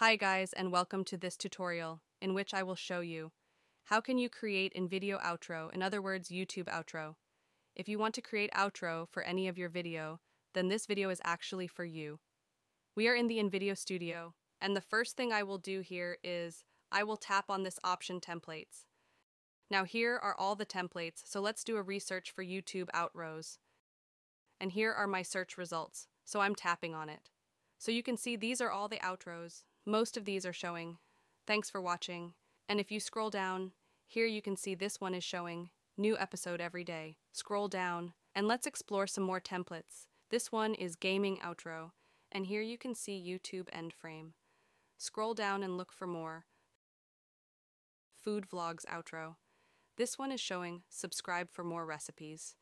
Hi guys, and welcome to this tutorial, in which I will show you how can you create Invideo outro, in other words YouTube outro. If you want to create outro for any of your video, then this video is actually for you. We are in the Invideo studio, and the first thing I will do here is, I will tap on this option templates. Now here are all the templates, so let's do a research for YouTube outros. And here are my search results, so I'm tapping on it. So you can see these are all the outros. Most of these are showing. Thanks for watching. And if you scroll down, here you can see this one is showing new episode every day. Scroll down and let's explore some more templates. This one is gaming outro, and here you can see YouTube end frame. Scroll down and look for more. Food vlogs outro. This one is showing subscribe for more recipes.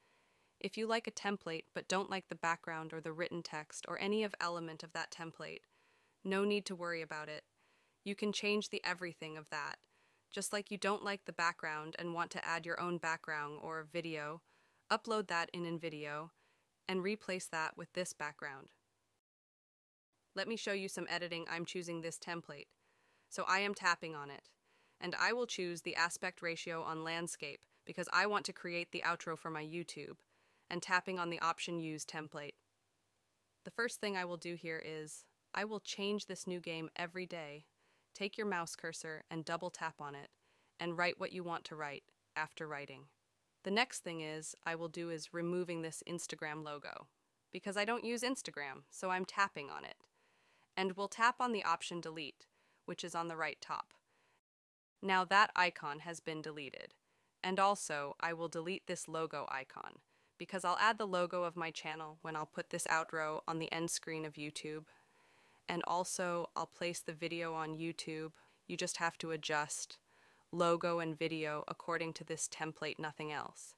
If you like a template but don't like the background or the written text or any of element of that template, no need to worry about it. You can change the everything of that. Just like you don't like the background and want to add your own background or video, upload that in Invideo and replace that with this background. Let me show you some editing. I'm choosing this template. So I am tapping on it. And I will choose the aspect ratio on landscape because I want to create the outro for my YouTube, and tapping on the option use template. The first thing I will do here is I will change this new game every day. Take your mouse cursor and double tap on it and write what you want to write after writing. The next thing is I will do is removing this Instagram logo because I don't use Instagram, so I'm tapping on it. And we'll tap on the option delete, which is on the right top. Now that icon has been deleted. And also I will delete this logo icon because I'll add the logo of my channel when I'll put this outro on the end screen of YouTube. And also, I'll place the video on YouTube. You just have to adjust logo and video according to this template, nothing else.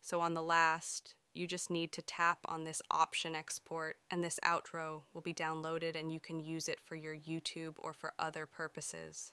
So on the last, you just need to tap on this option export, and this outro will be downloaded and you can use it for your YouTube or for other purposes.